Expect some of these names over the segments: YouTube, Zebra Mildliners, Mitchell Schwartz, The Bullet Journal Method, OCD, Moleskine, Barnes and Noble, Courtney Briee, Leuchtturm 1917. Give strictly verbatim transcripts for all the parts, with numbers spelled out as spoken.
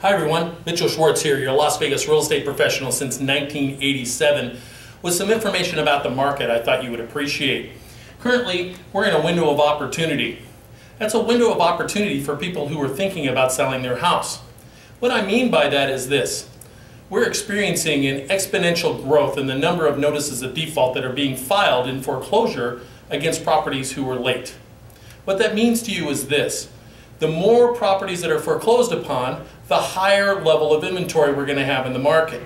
Hi everyone, Mitchell Schwartz here, your Las Vegas real estate professional since nineteen eighty-seven, with some information about the market I thought you would appreciate. Currently, we're in a window of opportunity. That's a window of opportunity for people who are thinking about selling their house. What I mean by that is this. We're experiencing an exponential growth in the number of notices of default that are being filed in foreclosure against properties who are late. What that means to you is this. The more properties that are foreclosed upon, the higher level of inventory we're going to have in the market.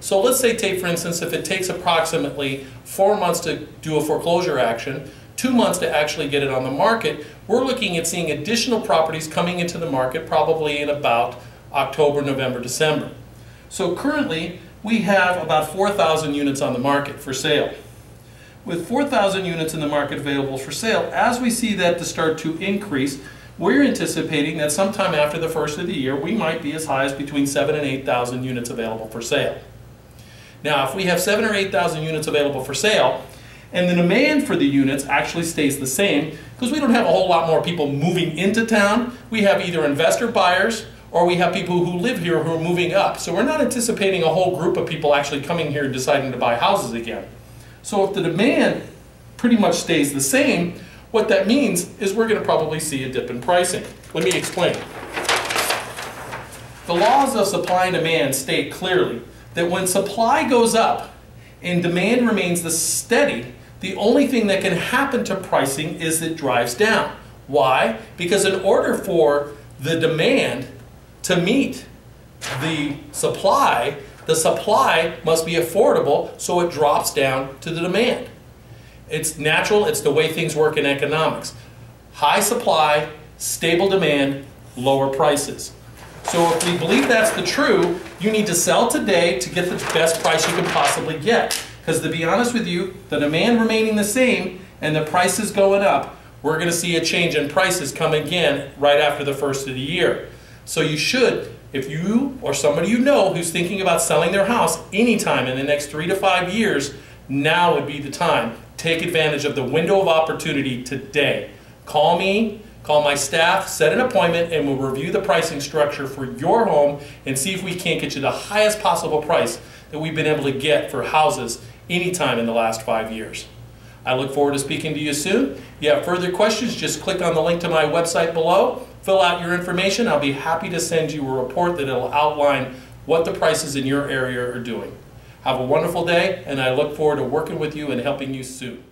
So let's say, take for instance, if it takes approximately four months to do a foreclosure action, two months to actually get it on the market, we're looking at seeing additional properties coming into the market probably in about October, November, December. So currently, we have about four thousand units on the market for sale. With four thousand units in the market available for sale, as we see that to start to increase, we're anticipating that sometime after the first of the year, we might be as high as between seven thousand and eight thousand units available for sale. Now, if we have seven thousand or eight thousand units available for sale, and the demand for the units actually stays the same, because we don't have a whole lot more people moving into town, we have either investor buyers, or we have people who live here who are moving up. So we're not anticipating a whole group of people actually coming here and deciding to buy houses again. So if the demand pretty much stays the same, what that means is we're going to probably see a dip in pricing. Let me explain. The laws of supply and demand state clearly that when supply goes up and demand remains the steady, the only thing that can happen to pricing is it drives down. Why? Because in order for the demand to meet the supply, the supply must be affordable, so it drops down to the demand. It's natural, it's the way things work in economics. High supply, stable demand, lower prices. So if we believe that's the true, you need to sell today to get the best price you can possibly get. Because to be honest with you, the demand remaining the same and the prices going up, we're going to see a change in prices come again right after the first of the year. So you should, if you or somebody you know who's thinking about selling their house anytime in the next three to five years, now would be the time. Take advantage of the window of opportunity today. Call me, call my staff, set an appointment, and we'll review the pricing structure for your home and see if we can't get you the highest possible price that we've been able to get for houses anytime in the last five years. I look forward to speaking to you soon. If you have further questions, just click on the link to my website below, fill out your information. I'll be happy to send you a report that will outline what the prices in your area are doing. Have a wonderful day, and I look forward to working with you and helping you soon.